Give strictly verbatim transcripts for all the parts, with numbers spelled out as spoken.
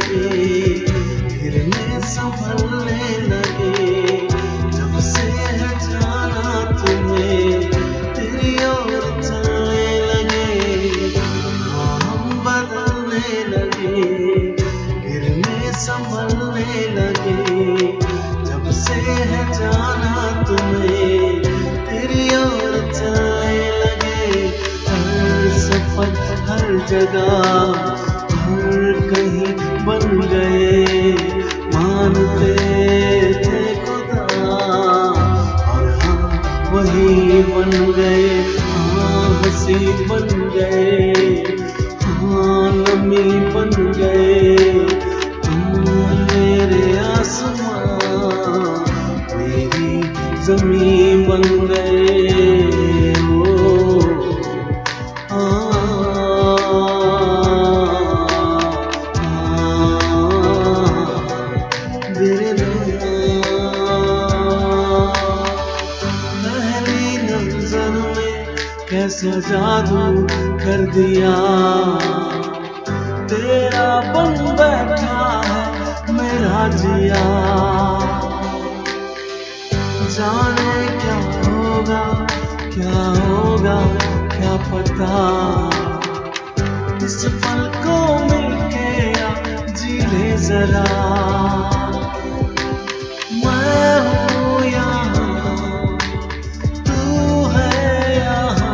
लगे, गिरने संभलने लगे। जब से है जाना तुम्हें, तेरी ओर चलने लगे। हाँ हम बदलने लगे, गिरने संभलने लगे। जब से है जाना तुम्हें, तेरी ओर चलने लगे। हर सफर हर जगह कहीं बन गए, मानते थे खुदा और हम वही बन गए। हाँ हंसी बन गए, हाँ नमी बन गए। तुम मेरे आसमां, मेरी जमीन बन गए। ओ हाँ कैसे जादू कर दिया, तेरा बन बैठा है मेरा जिया। जाने क्या होगा, क्या होगा, क्या पता। इस पल को मिलके जी ले जरा। मैं हूँ यहाँ, तू है यहाँ,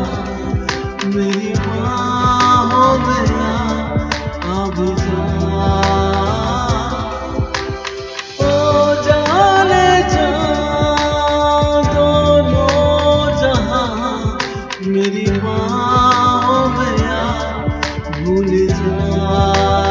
मेरी माँ हो गया अब जा। ओ जाने जा दोनों जहाँ, मेरी माँ हो गया भूल जा।